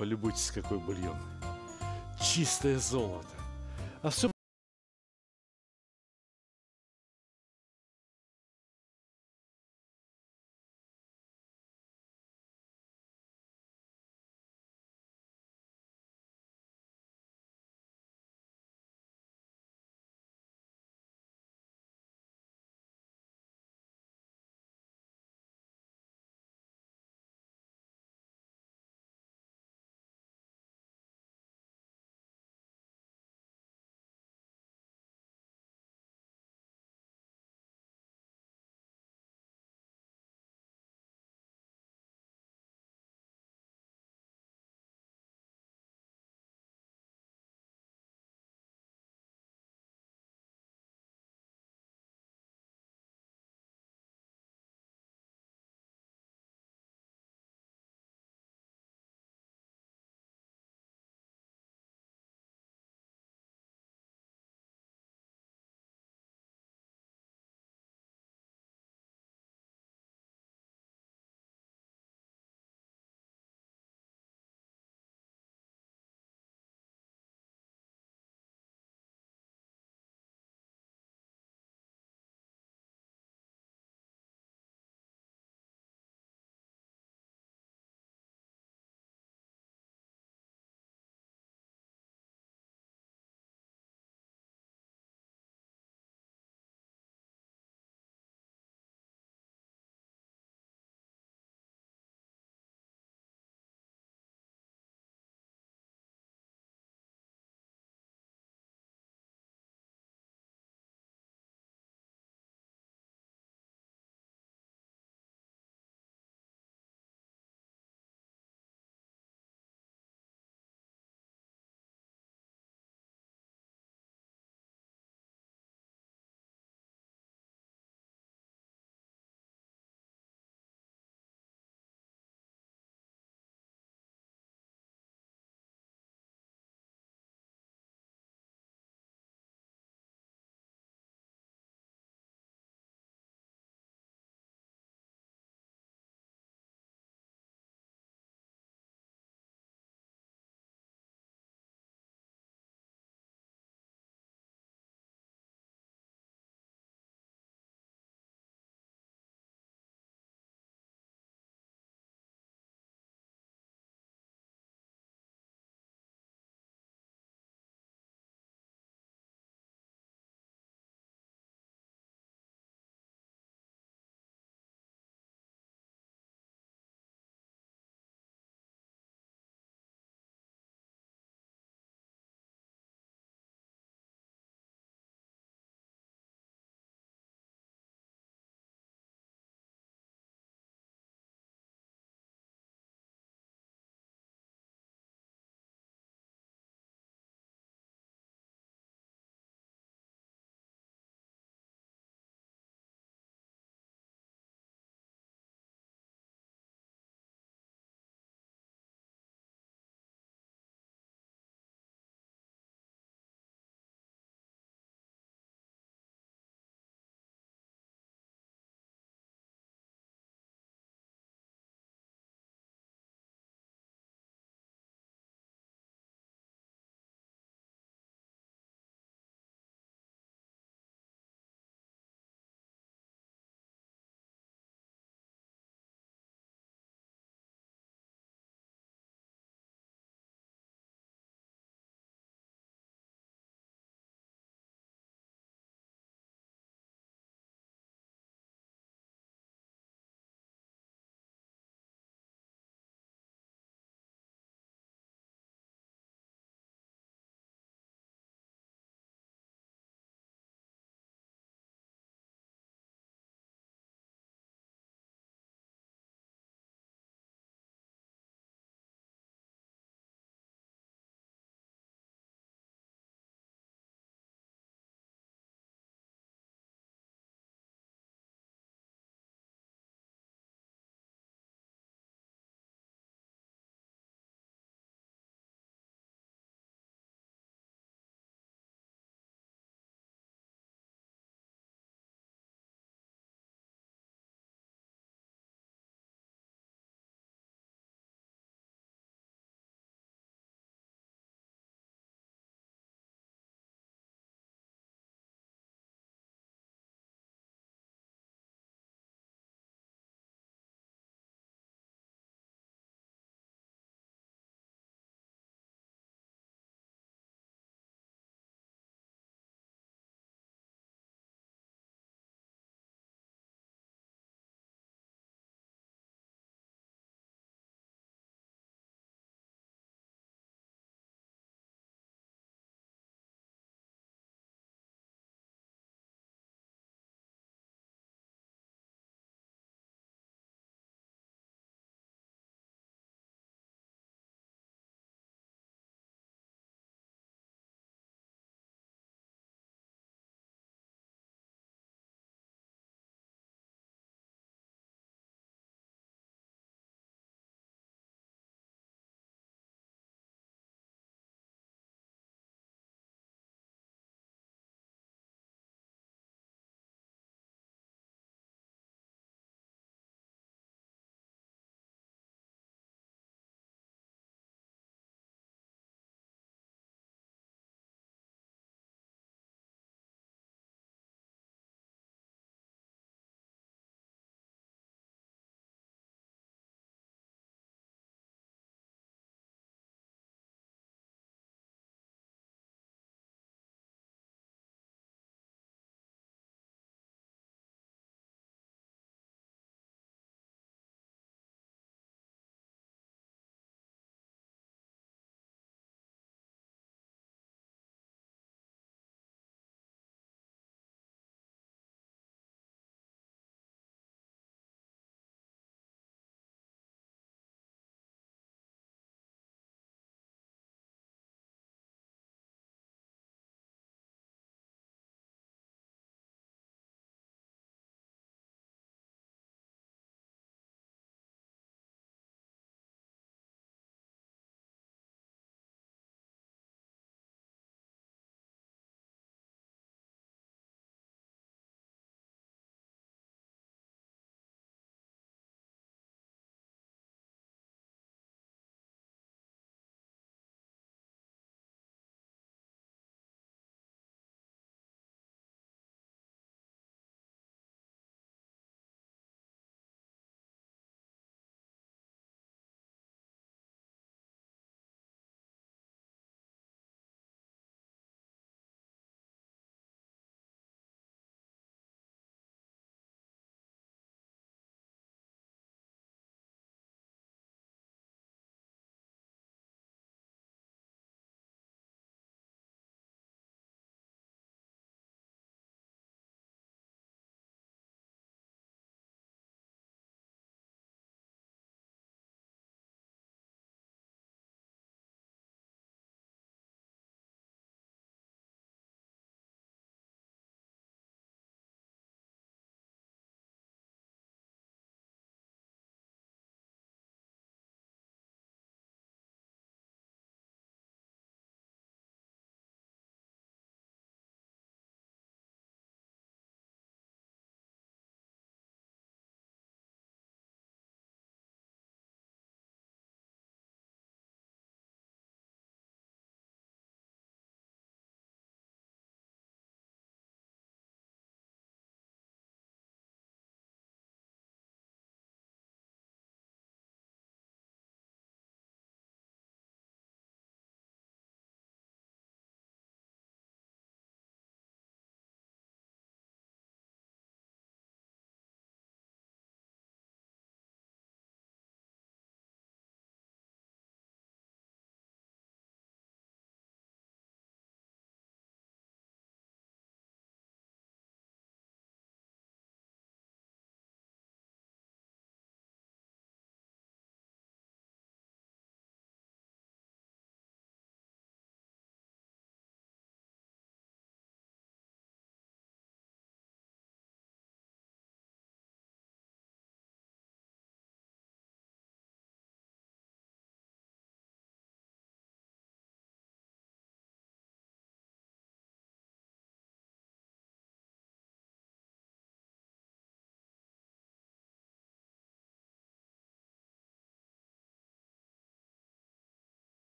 Полюбуйтесь, какой бульон. Чистое золото. А все